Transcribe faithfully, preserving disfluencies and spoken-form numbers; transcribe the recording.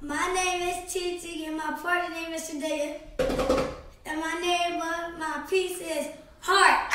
My name is Titi and my party name is Shidayah. And my name, my piece is Heart.